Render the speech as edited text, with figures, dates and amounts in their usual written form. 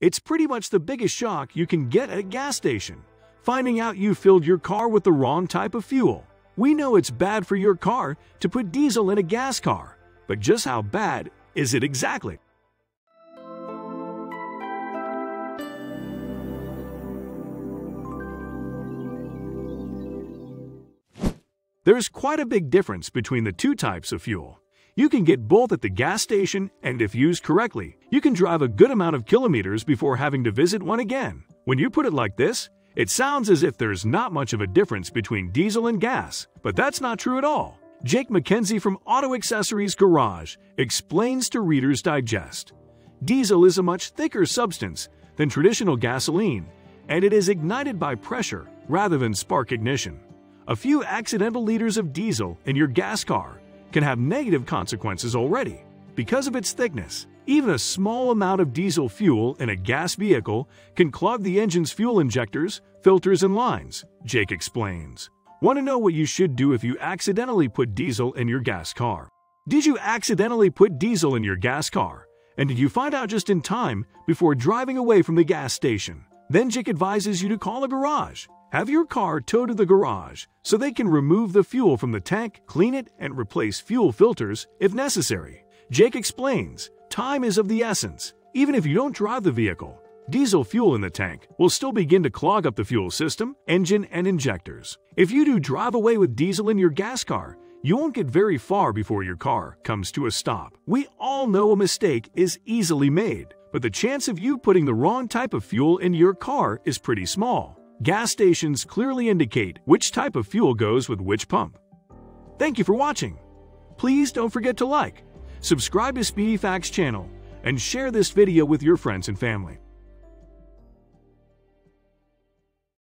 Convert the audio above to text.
It's pretty much the biggest shock you can get at a gas station, finding out you filled your car with the wrong type of fuel. We know it's bad for your car to put diesel in a gas car, but just how bad is it exactly? There's quite a big difference between the two types of fuel. You can get both at the gas station, and if used correctly, you can drive a good amount of kilometers before having to visit one again. When you put it like this, it sounds as if there's not much of a difference between diesel and gas, but that's not true at all. Jake McKenzie from Auto Accessories Garage explains to Reader's Digest. Diesel is a much thicker substance than traditional gasoline, and it is ignited by pressure rather than spark ignition. A few accidental liters of diesel in your gas car can have negative consequences already. Because of its thickness, even a small amount of diesel fuel in a gas vehicle can clog the engine's fuel injectors, filters, and lines, Jake explains. Want to know what you should do if you accidentally put diesel in your gas car? Did you accidentally put diesel in your gas car? And did you find out just in time before driving away from the gas station? Then Jake advises you to call the garage. Have your car towed to the garage so they can remove the fuel from the tank, clean it, and replace fuel filters if necessary. Jake explains, time is of the essence. Even if you don't drive the vehicle, diesel fuel in the tank will still begin to clog up the fuel system, engine, and injectors. If you do drive away with diesel in your gas car, you won't get very far before your car comes to a stop. We all know a mistake is easily made, but the chance of you putting the wrong type of fuel in your car is pretty small. Gas stations clearly indicate which type of fuel goes with which pump. Thank you for watching. Please don't forget to like, subscribe to Speedy Facts channel, and share this video with your friends and family.